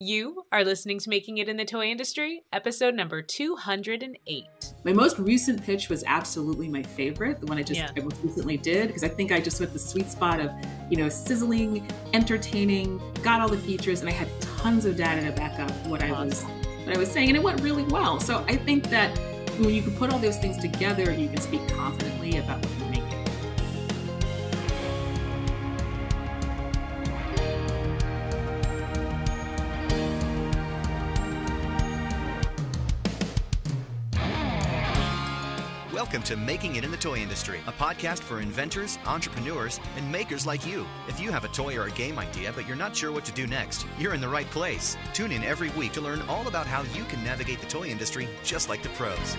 You are listening to Making It in the Toy Industry, episode number 208. My most recent pitch was absolutely my favorite, the one I most recently did, because I think I just went the sweet spot of, sizzling, entertaining, got all the features, and I had tons of data to back up what I was saying, and it went really well. So I think that when you can put all those things together, you can speak confidently about what you're making. Welcome to Making It in the Toy Industry, a podcast for inventors, entrepreneurs, and makers like you. If you have a toy or a game idea, but you're not sure what to do next, you're in the right place. Tune in every week to learn all about how you can navigate the toy industry just like the pros.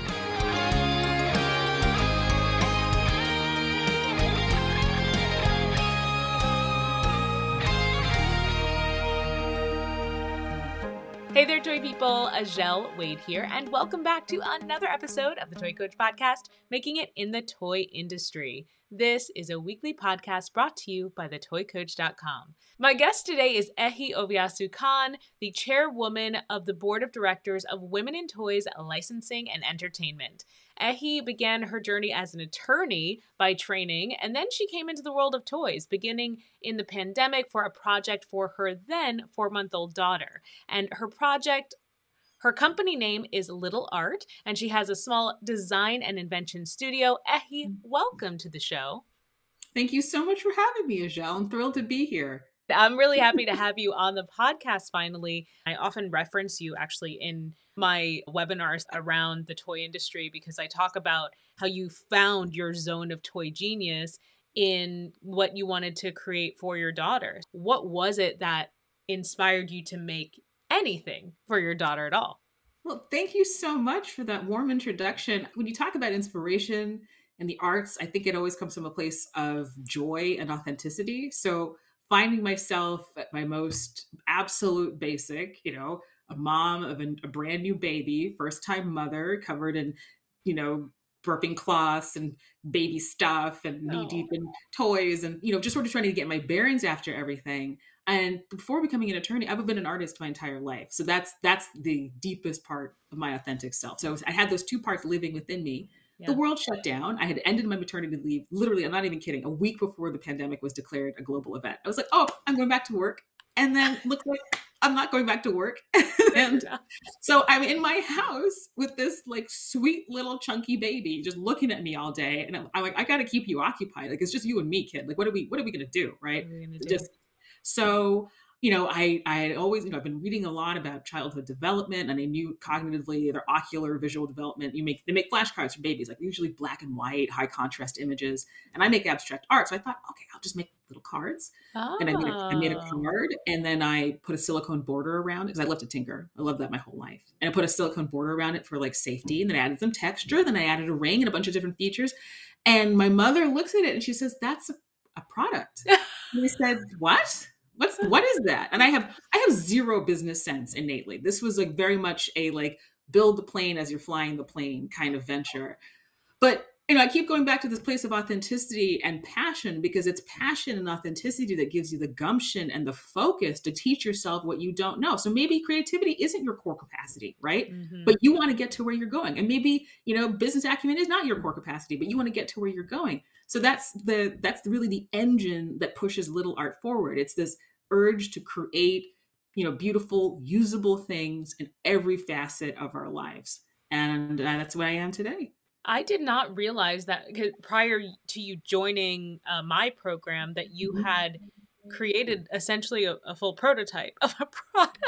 Hey there, toy people. Azhelle Wade here, and welcome back to another episode of the Toy Coach Podcast, Making It in the Toy Industry. This is a weekly podcast brought to you by thetoycoach.com. My guest today is Ehi Oviasu-Kahn, the chairwoman of the board of directors of Women in Toys Licensing and Entertainment. Ehi began her journey as an attorney by training, and then she came into the world of toys, beginning in the pandemic for a project for her then 4-month-old daughter. And her company name is Little Art, and she has a small design and invention studio. Ehi, welcome to the show. Thank you so much for having me, Azhelle. I'm thrilled to be here. I'm really happy to have you on the podcast finally. I often reference you actually in my webinars around the toy industry because I talk about how you found your zone of toy genius in what you wanted to create for your daughter. What was it that inspired you to make anything for your daughter at all? Well, thank you so much for that warm introduction. When you talk about inspiration and the arts, I think it always comes from a place of joy and authenticity. So finding myself at my most absolute basic, a mom of a brand new baby, first time mother, covered in, burping cloths and baby stuff and knee deep in toys and, just sort of trying to get my bearings after everything. And before becoming an attorney, I've been an artist my entire life. So that's the deepest part of my authentic self. So I had those two parts living within me. Yeah. The world shut down. I had ended my maternity leave, literally, I'm not even kidding, a week before the pandemic was declared a global event. I was like, oh, I'm going back to work. And then look, like, I'm not going back to work. And so I'm in my house with this like sweet little chunky baby just looking at me all day. And I'm like, I got to keep you occupied. Like, it's just you and me, kid. Like, what are we going to do? Right. So, I always, I've been reading a lot about childhood development, and I knew cognitively their ocular visual development. They make flashcards for babies, like usually black and white, high contrast images. And I make abstract art. So I thought, okay, I'll just make little cards. Oh. And I made a card, and then I put a silicone border around it because I love to tinker. I love that my whole life. And I put a silicone border around it for like safety. And then I added some texture. Then I added a ring and a bunch of different features. And my mother looks at it and she says, that's a product. And I said, what? What is that? And I have zero business sense innately. This was like very much a like build the plane as you're flying the plane kind of venture. But I keep going back to this place of authenticity and passion, because it's passion and authenticity that gives you the gumption and the focus to teach yourself what you don't know. So maybe creativity isn't your core capacity, right? Mm-hmm. But you want to get to where you're going. And maybe, business acumen is not your core capacity, but you want to get to where you're going. So that's really the engine that pushes Little Art forward. It's this urge to create, beautiful, usable things in every facet of our lives. And that's where I am today. I did not realize that prior to you joining my program that you had created essentially a full prototype of a product.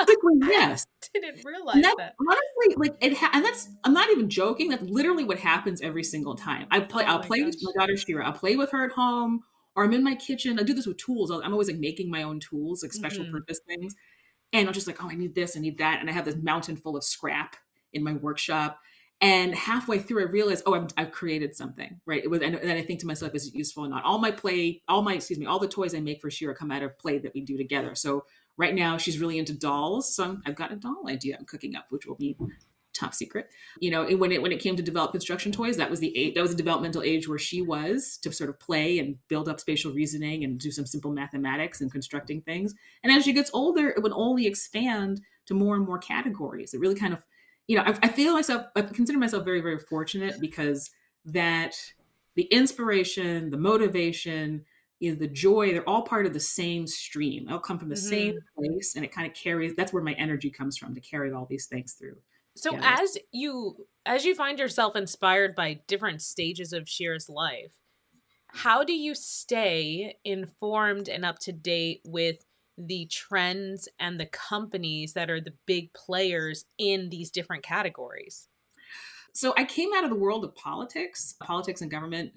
Yes. I didn't realize that. Honestly, I'm not even joking. That's literally what happens every single time. I'll play with my daughter, Shira. I'll play with her at home, or I'm in my kitchen. I do this with tools. I'm always like making my own tools, like special purpose things. And I'm just like, oh, I need this, I need that. And I have this mountain full of scrap in my workshop. And halfway through, I realized, oh, I've created something, right? And then I think to myself, is it useful or not? All the toys I make for Shira come out of play that we do together. So right now she's really into dolls. So I've got a doll idea I'm cooking up, which will be top secret. And when it came to develop construction toys, that was the developmental age where she was to sort of play and build up spatial reasoning and do some simple mathematics and constructing things. And as she gets older, it would only expand to more and more categories. It really kind of, you know, I feel myself, I consider myself very, very fortunate, because that the inspiration, the motivation, you know, the joy, they're all part of the same stream. They'll come from the same place, and it kind of carries, that's where my energy comes from to carry all these things through. So yeah. As you find yourself inspired by different stages of Shira's life, how do you stay informed and up to date with the trends and the companies that are the big players in these different categories? So I came out of the world of politics and government.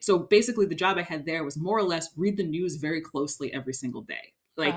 So basically the job I had there was more or less read the news very closely every single day. Like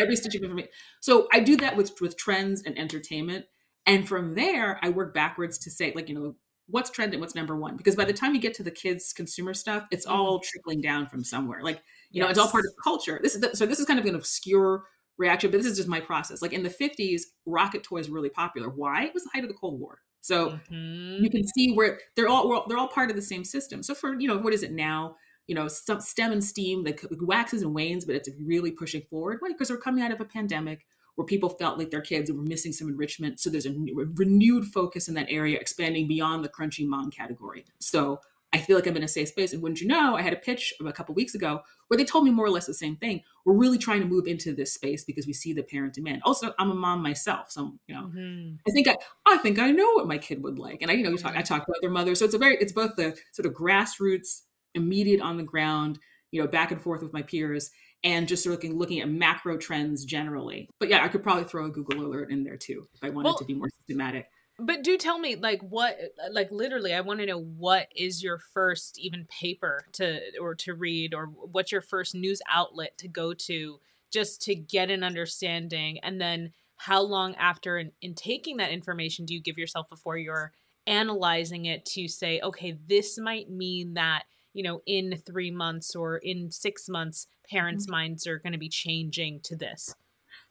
every stitch of information. So I do that with trends and entertainment. And from there, I work backwards to say, like, you know, what's trending, what's number one? Because by the time you get to the kids' consumer stuff, it's all trickling down from somewhere. Like, you know, it's all part of culture. So this is kind of an obscure reaction, but this is just my process. Like in the 50s, rocket toys were really popular. Why? It was the height of the Cold War. So you can see where they're all part of the same system. So for, you know, what is it now? You know, STEM and STEAM, like waxes and wanes, but it's really pushing forward. Why? Because we're coming out of a pandemic where people felt like their kids were missing some enrichment. So there's a renewed focus in that area, expanding beyond the crunchy mom category. So I feel like I'm in a safe space. And wouldn't you know, I had a pitch a couple of weeks ago where they told me more or less the same thing. We're really trying to move into this space because we see the parent demand. Also, I'm a mom myself. So, you know, I think I know what my kid would like. And I, you know, I talk to other mothers. So it's both the sort of grassroots, immediate on the ground, you know, back and forth with my peers, and just sort of looking at macro trends generally. But yeah, I could probably throw a Google alert in there too, if I wanted to be more systematic. But do tell me, like, what, like, literally, I want to know, what is your first even paper to read, or what's your first news outlet to go to just to get an understanding? And then how long after in taking that information do you give yourself before you're analyzing it to say, okay, this might mean that, you know, in 3 months or in 6 months, parents' minds are going to be changing to this?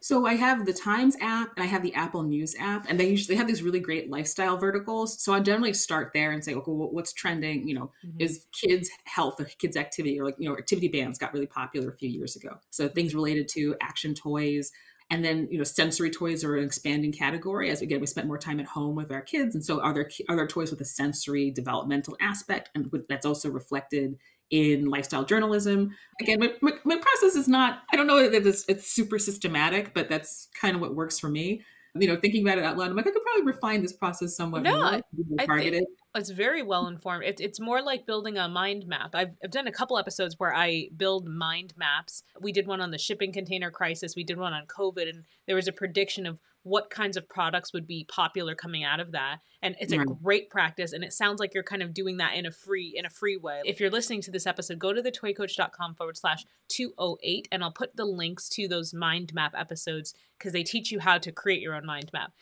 So I have the Times app and I have the Apple News app, and they have these really great lifestyle verticals. So I generally start there and say, okay, well, what's trending, you know, is kids' health or kids' activity, or, like, you know, activity bands got really popular a few years ago. So things related to action toys, and then, you know, sensory toys are an expanding category. As again, we spent more time at home with our kids. And so are there toys with a sensory developmental aspect? And that's also reflected in lifestyle journalism. Again, my process is not, I don't know that it's super systematic, but that's kind of what works for me. You know, thinking about it out loud, I'm like, I could probably refine this process somewhat more. Targeted. It's very well informed. It's more like building a mind map. I've done a couple episodes where I build mind maps. We did one on the shipping container crisis. We did one on COVID, and there was a prediction of what kinds of products would be popular coming out of that. And it's a great practice. And it sounds like you're kind of doing that in a free way. If you're listening to this episode, go to thetoycoach.com/208. And I'll put the links to those mind map episodes, because they teach you how to create your own mind map.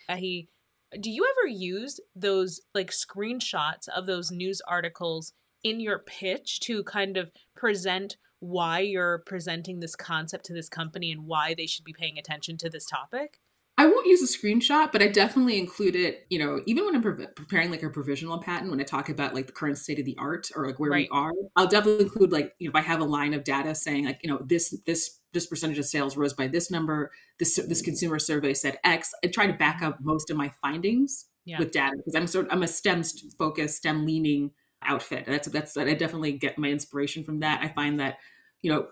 Do you ever use those, like, screenshots of those news articles in your pitch to kind of present why you're presenting this concept to this company and why they should be paying attention to this topic? I won't use a screenshot, but I definitely include it, you know, even when I'm preparing like a provisional patent, when I talk about like the current state of the art, or like where we are, I'll definitely include, like, you know, if I have a line of data saying, like, you know, this percentage of sales rose by this number, this consumer survey said X, I try to back up most of my findings with data, because I'm a STEM focused, STEM leaning outfit. That's I definitely get my inspiration from that. I find that, you know,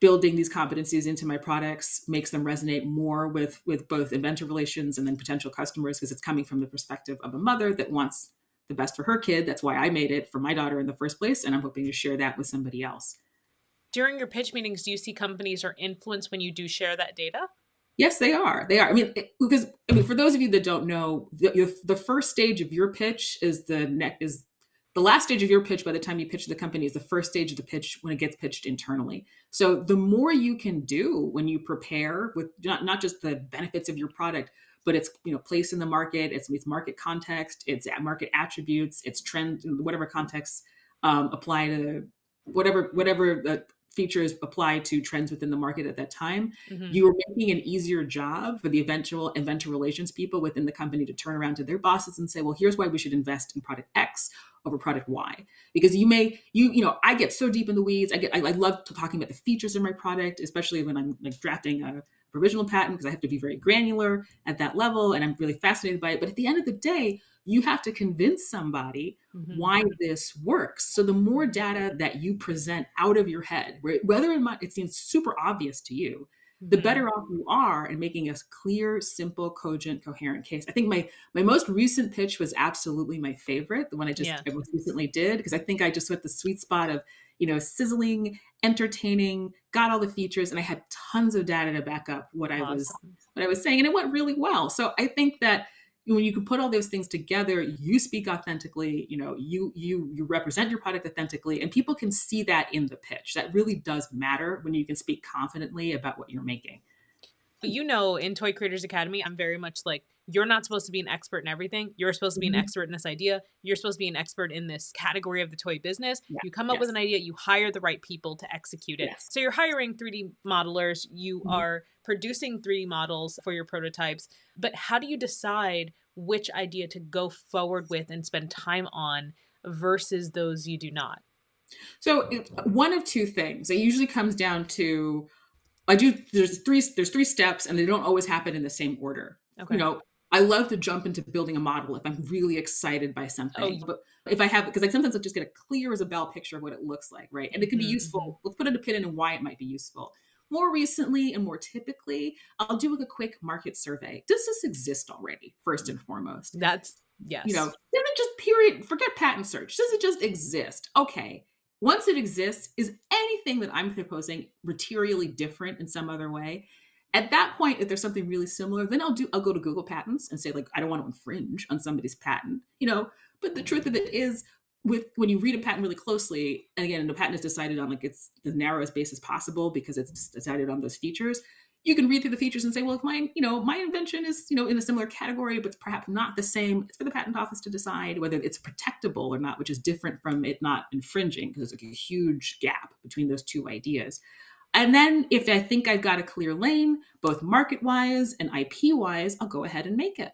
building these competencies into my products makes them resonate more with both inventor relations and then potential customers, because it's coming from the perspective of a mother that wants the best for her kid. That's why I made it for my daughter in the first place, and I'm hoping to share that with somebody else. During your pitch meetings, do you see companies are influenced when you do share that data? Yes, they are. They are. I mean, because for those of you that don't know, the first stage of your pitch is the last stage of your pitch. By the time you pitch the company, is the first stage of the pitch when it gets pitched internally. So the more you can do when you prepare with not just the benefits of your product, but it's, you know, place in the market, it's market context, it's market attributes, it's trend, whatever context apply to whatever features apply to trends within the market at that time. You are making an easier job for the eventual inventor relations people within the company to turn around to their bosses and say, well, here's why we should invest in product X over product Y. Because you know, I get so deep in the weeds. I love talking about the features of my product, especially when I'm like drafting a provisional patent because I have to be very granular at that level. And I'm really fascinated by it. But at the end of the day, you have to convince somebody mm-hmm. why this works. So the more data that you present out of your head, whether it seems super obvious to you, mm-hmm. the better off you are in making a clear, simple, cogent, coherent case. I think my most recent pitch was absolutely my favorite, the one I most recently did, because I think I just went the sweet spot of, sizzling, entertaining, got all the features, and I had tons of data to back up what awesome. I was saying, and it went really well. So I think that when you can put all those things together, you speak authentically, you represent your product authentically, and people can see that in the pitch. That really does matter when you can speak confidently about what you're making. In Toy Creators Academy, I'm very much like, you're not supposed to be an expert in everything. You're supposed to be an expert in this idea. You're supposed to be an expert in this category of the toy business. Yeah. You come up with an idea, you hire the right people to execute it. Yes. So you're hiring 3D modelers. You are producing 3D models for your prototypes. But how do you decide which idea to go forward with and spend time on versus those you do not? So one of two things. It usually comes down to, there's three steps, and they don't always happen in the same order. Okay. I love to jump into building a model if I'm really excited by something. But because sometimes I'll just get a clear as a bell picture of what it looks like, right? And it can be useful. Let's put in a pin in and why it might be useful. More recently and more typically, I'll do a quick market survey. Does this exist already, first and foremost? Does it just forget patent search. Does it just exist? Okay. Once it exists, is anything that I'm proposing materially different in some other way? At that point, if there's something really similar, then I'll go to Google Patents and say, like, I don't want to infringe on somebody's patent, But the truth of it is, when you read a patent really closely, and again, the patent is decided on it's the narrowest basis possible because it's decided on those features. You can read through the features and say, well, if my invention is, in a similar category, but perhaps not the same, it's for the patent office to decide whether it's protectable or not, which is different from it not infringing, because there's a huge gap between those two ideas. And then if I think I've got a clear lane, both market-wise and IP-wise, I'll go ahead and make it.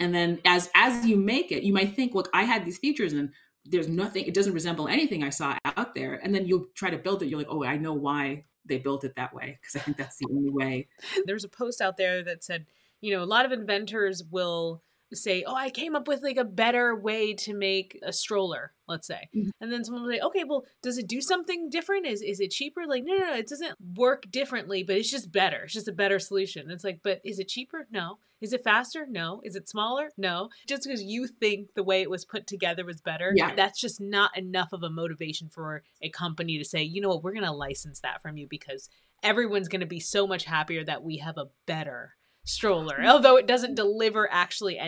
And then as you make it, you might think, look, I had these features and there's nothing, it doesn't resemble anything I saw out there. And then you'll try to build it. You're like, oh, I know why they built it that way, because I think that's the only way. There's a post out there that said, a lot of inventors will say, oh, I came up with a better way to make a stroller, let's say. Mm-hmm. And then someone will say, okay, well, does it do something different? Is it cheaper? Like, no, it doesn't work differently, but it's just better. It's just a better solution. And it's like, but is it cheaper? No. Is it faster? No. Is it smaller? No. Just because you think the way it was put together was better, that's just not enough of a motivation for a company to say, we're going to license that from you because everyone's going to be so much happier that we have a better stroller, although it doesn't deliver actually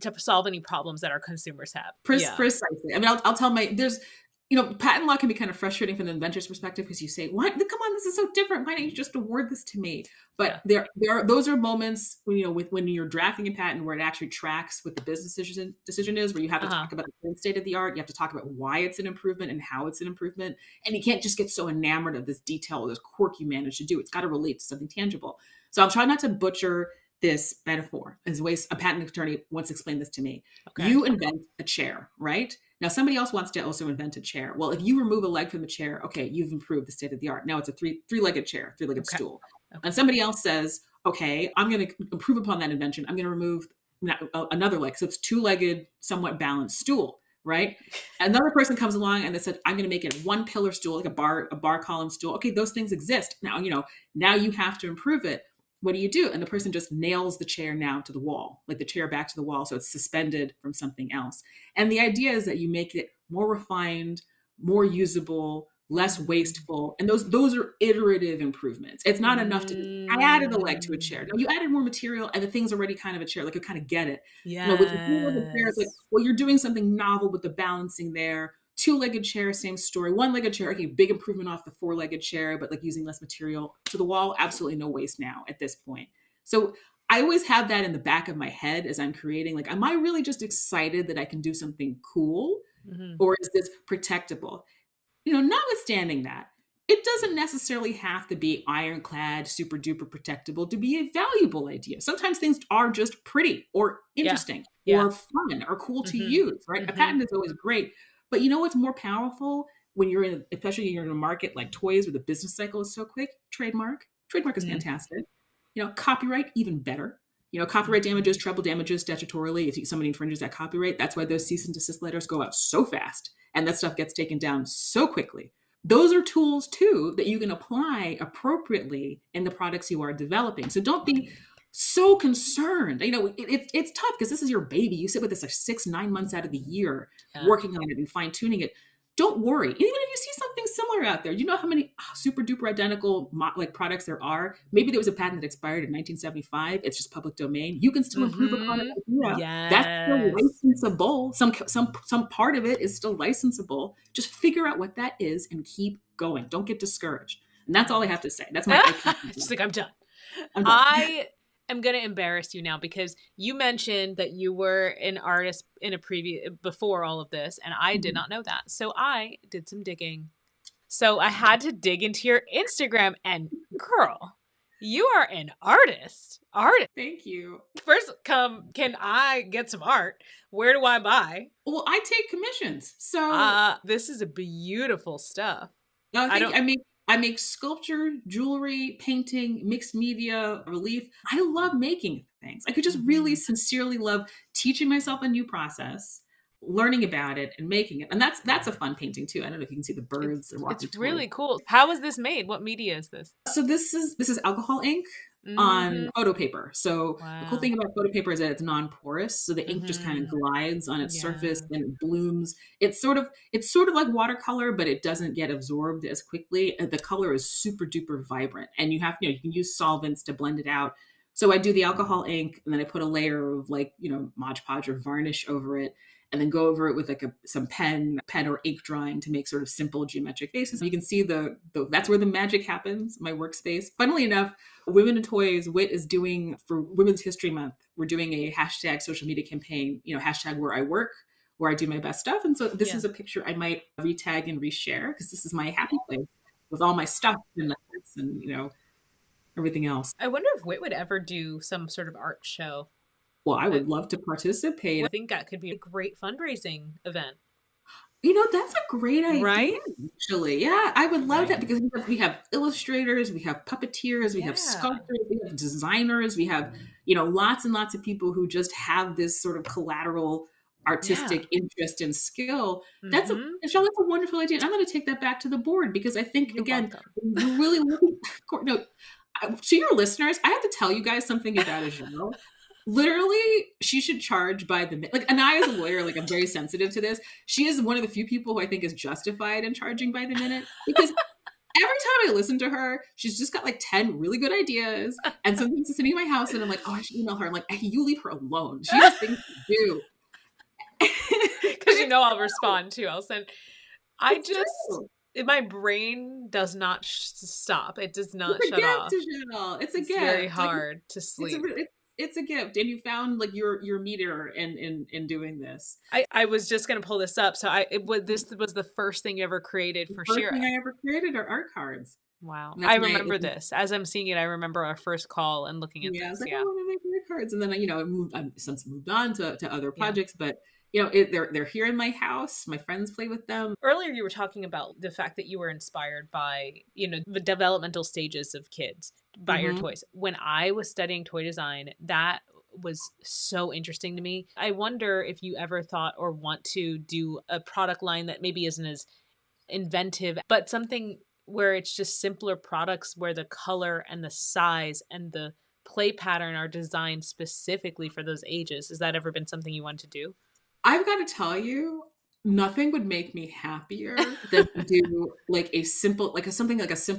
to solve any problems that our consumers have. Precisely. I mean, I'll tell patent law can be kind of frustrating from the inventor's perspective because you say, what? Come on, this is so different. Why don't you just award this to me? But those are moments when you're drafting a patent where it actually tracks what the business decision is, where you have to talk about the state of the art. You have to talk about why it's an improvement and how it's an improvement. And you can't just get so enamored of this detail or this quirk you managed to do. It's got to relate to something tangible. So I'm trying not to butcher this metaphor, as a patent attorney once explained this to me. Okay. You invent a chair, right? Now somebody else wants to also invent a chair. Well, if you remove a leg from the chair, okay, you've improved the state of the art. Now it's a three-legged chair, three-legged stool. Okay. And somebody else says, okay, I'm going to improve upon that invention. I'm going to remove another leg. So it's two-legged, somewhat balanced stool, right? Another person comes along and they said, I'm going to make it one pillar stool, like a bar column stool. Okay, those things exist. Now, now you have to improve it. What do you do? And the person just nails the chair now to the wall, like the chair back to the wall. So it's suspended from something else. And the idea is that you make it more refined, more usable, less wasteful. And those are iterative improvements. It's not enough to, I added a leg to a chair. No, you added more material and the thing's already kind of a chair. Like you kind of get it. Yeah. You're doing something novel with the balancing there. Two-legged chair, same story. One-legged chair, okay, big improvement off the four-legged chair, but using less material to the wall, absolutely no waste now at this point. So I always have that in the back of my head as I'm creating, am I really just excited that I can do something cool? Mm-hmm. Or is this protectable? Notwithstanding that, it doesn't necessarily have to be ironclad, super duper protectable to be a valuable idea. Sometimes things are just pretty or interesting or fun or cool to use, right? Mm-hmm. A patent is always great. But what's more powerful when you're especially in a market like toys where the business cycle is so quick? Trademark is fantastic. You know, copyright, even better. You know, copyright damages, treble damages statutorily if somebody infringes that copyright. That's why those cease and desist letters go out so fast and that stuff gets taken down so quickly. Those are tools, too, that you can apply appropriately in the products you are developing. So don't be so concerned. You know, it's tough because this is your baby. You sit with this like 6-9 months out of the year working on it and fine-tuning it. Don't worry. Even if you see something similar out there, you know how many super duper identical like products there are. Maybe there was a patent that expired in 1975. It's just public domain. You can still improve a product. Yes. That's still licensable. Some part of it is still licensable. Just figure out what that is and keep going. Don't get discouraged. And that's all I have to say. That's my She's like, I'm done. I'm going to embarrass you now because you mentioned that you were an artist in a previous before all of this, and I did not know that. So I did some digging. So I had to dig into your Instagram, and girl, you are an artist. Thank you. First, can I get some art? Where do I buy? Well, I take commissions. So this is a beautiful stuff. No, I make sculpture, jewelry, painting, mixed media, relief. I love making things. I could just really sincerely love teaching myself a new process, learning about it, and making it. And that's a fun painting too. I don't know if you can see the birds. It's really cool. How is this made? What media is this? So this is alcohol ink on photo paper. So the cool thing about photo paper is that it's non-porous. So the ink just kind of glides on its surface and it blooms. It's sort of like watercolor, but it doesn't get absorbed as quickly. The color is super duper vibrant, and you have, you can use solvents to blend it out. So I do the alcohol ink, and then I put a layer of Mod Podge or varnish over it, and then go over it with some pen or ink drawing to make sort of simple geometric faces. You can see that's where the magic happens, my workspace. Funnily enough, Women in Toys, WIT, is doing, for Women's History Month, we're doing a hashtag social media campaign, hashtag where I work, where I do my best stuff. And so this is a picture I might retag and reshare because this is my happy place with all my stuff and everything else. I wonder if WIT would ever do some sort of art show. Well, I would love to participate. I think that could be a great fundraising event. That's a great idea, right? Actually, yeah, I would love that because we have illustrators, we have puppeteers, we have sculptors, we have designers, we have, lots and lots of people who just have this sort of collateral artistic interest and skill. That's a wonderful idea. And I'm going to take that back to the board because I think, you're really looking, to your listeners, I have to tell you guys something about Azhelle. Literally, she should charge by the minute. And I, as a lawyer, I'm very sensitive to this. She is one of the few people who I think is justified in charging by the minute because every time I listen to her, she's just got 10 really good ideas. And sometimes it's sitting in my house, and I'm like, oh, I should email her. I'm like, hey, you leave her alone. She has things to do. Because I'll respond too. I'll send. My brain does not stop. It does not shut off. It's a gift. It's very hard to sleep. It's a gift, and you found your meter in doing this. I was just gonna pull this up. So this was the first thing you ever created for Shira. First thing I ever created are art cards. Wow, I remember this. As I'm seeing it, I remember our first call and looking at this. I want to make art cards, and then I've since moved on to other projects, but. They're here in my house. My friends play with them. Earlier, you were talking about the fact that you were inspired by, the developmental stages of kids by your toys. When I was studying toy design, that was so interesting to me. I wonder if you ever thought or want to do a product line that maybe isn't as inventive, but something where it's just simpler products where the color and the size and the play pattern are designed specifically for those ages. Has that ever been something you wanted to do? I've got to tell you, nothing would make me happier than to do a simple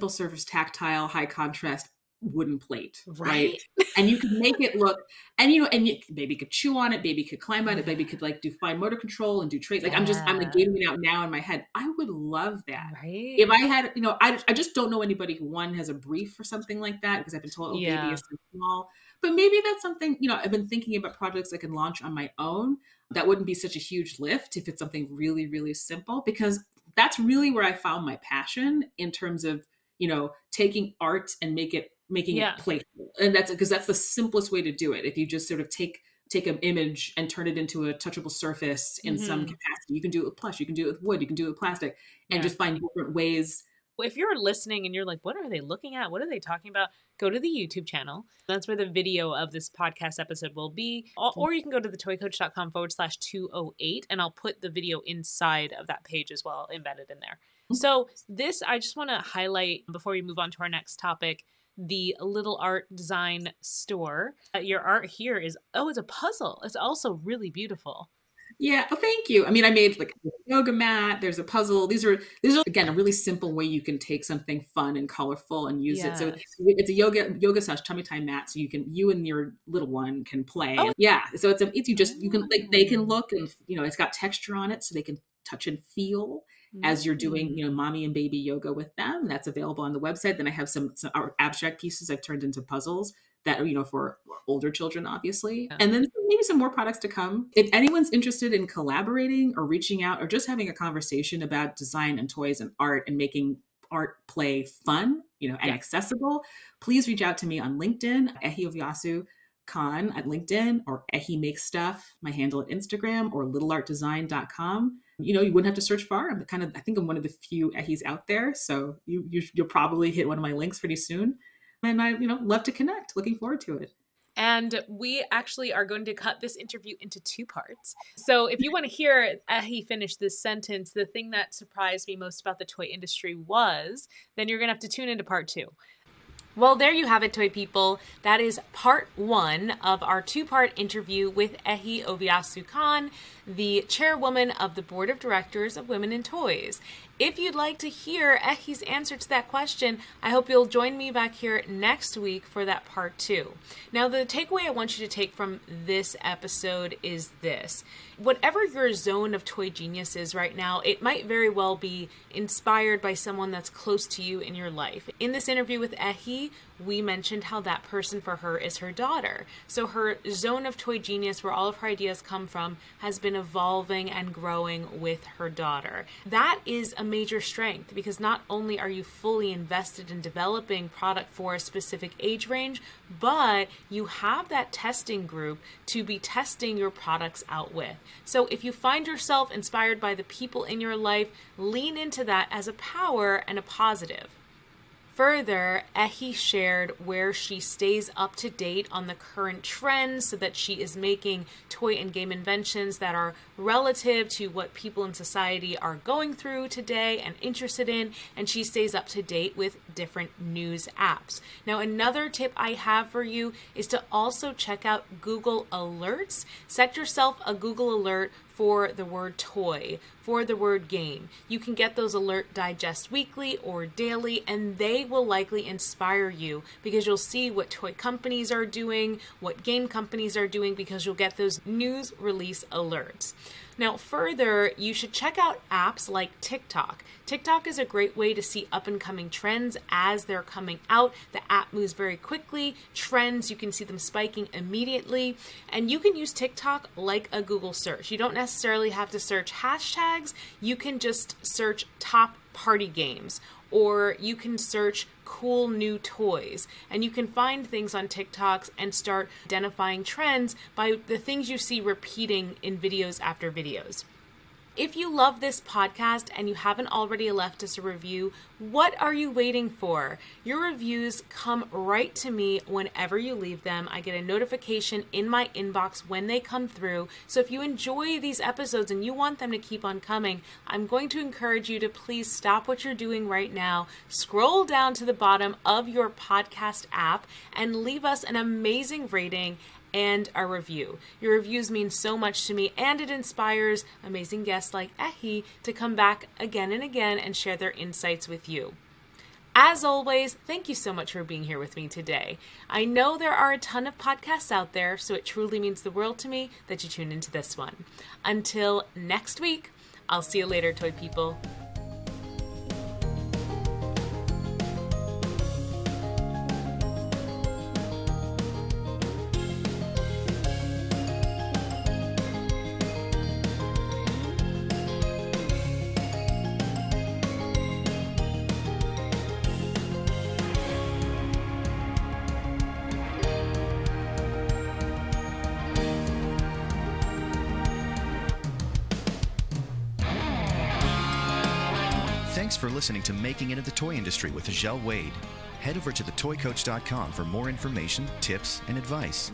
surface, tactile, high contrast wooden plate, right? And you could make it look, baby could chew on it, baby could climb on it, baby could do fine motor control and do traits. I'm gaming it out now in my head. I would love that. Right? If I had, I just don't know anybody who has a brief for something like that because I've been told, baby is so small. But maybe that's something, I've been thinking about projects I can launch on my own. That wouldn't be such a huge lift if it's something really, really simple, because that's really where I found my passion in terms of, taking art and making it playful. And that's because that's the simplest way to do it. If you just sort of take an image and turn it into a touchable surface in some capacity, you can do it with plush, you can do it with wood, you can do it with plastic, and just find different ways if you're listening and you're like, what are they looking at? What are they talking about? Go to the YouTube channel. That's where the video of this podcast episode will be. Or you can go to thetoycoach.com/208, and I'll put the video inside of that page as well, embedded in there. So this, I just want to highlight before we move on to our next topic, the Little Art Design Store. Your art here is, it's a puzzle. It's also really beautiful. Yeah. Oh, thank you. I mean, I made like a yoga mat. There's a puzzle. These are again, a really simple way you can take something fun and colorful and use it. So it's a yoga/tummy time mat. So you and your little one can play. Oh. Yeah. So they can look and, it's got texture on it so they can touch and feel as you're doing, mommy and baby yoga with them. That's available on the website. Then I have some abstract pieces I've turned into puzzles that are, for older children, obviously. Yeah. And then maybe some more products to come. If anyone's interested in collaborating or reaching out or just having a conversation about design and toys and art and making art play fun, and accessible, please reach out to me on LinkedIn, Ehi Oviasu-Kahn at LinkedIn, or Ehi Makes Stuff, my handle at Instagram, or littleartdesign.com. You wouldn't have to search far. I think I'm one of the few Ehis out there. So you'll probably hit one of my links pretty soon. And I, love to connect. Looking forward to it. And we actually are going to cut this interview into two parts. So if you want to hear Ehi finish this sentence, the thing that surprised me most about the toy industry was, then you're going to have to tune into part two. Well, there you have it, toy people. That is part one of our two-part interview with Ehi Oviasu-Kahn, the chairwoman of the board of directors of Women in Toys. If you'd like to hear Ehi's answer to that question, I hope you'll join me back here next week for that part two. Now, the takeaway I want you to take from this episode is this. Whatever your zone of toy genius is right now, it might very well be inspired by someone that's close to you in your life. In this interview with Ehi, we mentioned how that person for her is her daughter. So her zone of toy genius, where all of her ideas come from, has been evolving and growing with her daughter. That is a major strength, because not only are you fully invested in developing product for a specific age range, but you have that testing group to be testing your products out with. So if you find yourself inspired by the people in your life, lean into that as a power and a positive. Further, Ehi shared where she stays up to date on the current trends so that she is making toy and game inventions that are relative to what people in society are going through today and interested in, and she stays up to date with different news apps. Now, another tip I have for you is to also check out Google Alerts. Set yourself a Google Alert for the word toy, for the word game. You can get those alert digests weekly or daily, and they will likely inspire you because you'll see what toy companies are doing, what game companies are doing, because you'll get those news release alerts. Now, further, you should check out apps like TikTok. TikTok is a great way to see up and coming trends as they're coming out. The app moves very quickly. Trends, you can see them spiking immediately. And you can use TikTok like a Google search. You don't necessarily have to search hashtags. You can just search top party games, or you can search cool new toys, and you can find things on TikToks and start identifying trends by the things you see repeating in videos after videos. If you love this podcast and you haven't already left us a review, what are you waiting for? Your reviews come right to me whenever you leave them. I get a notification in my inbox when they come through. So if you enjoy these episodes and you want them to keep on coming, I'm going to encourage you to please stop what you're doing right now, scroll down to the bottom of your podcast app, and leave us an amazing rating and a review. Your reviews mean so much to me, and it inspires amazing guests like Ehi to come back again and again and share their insights with you. As always, thank you so much for being here with me today. I know there are a ton of podcasts out there, so it truly means the world to me that you tune into this one. Until next week, I'll see you later, toy people. Thanks for listening to Making It in the Toy Industry with Azhelle Wade. Head over to thetoycoach.com for more information, tips, and advice.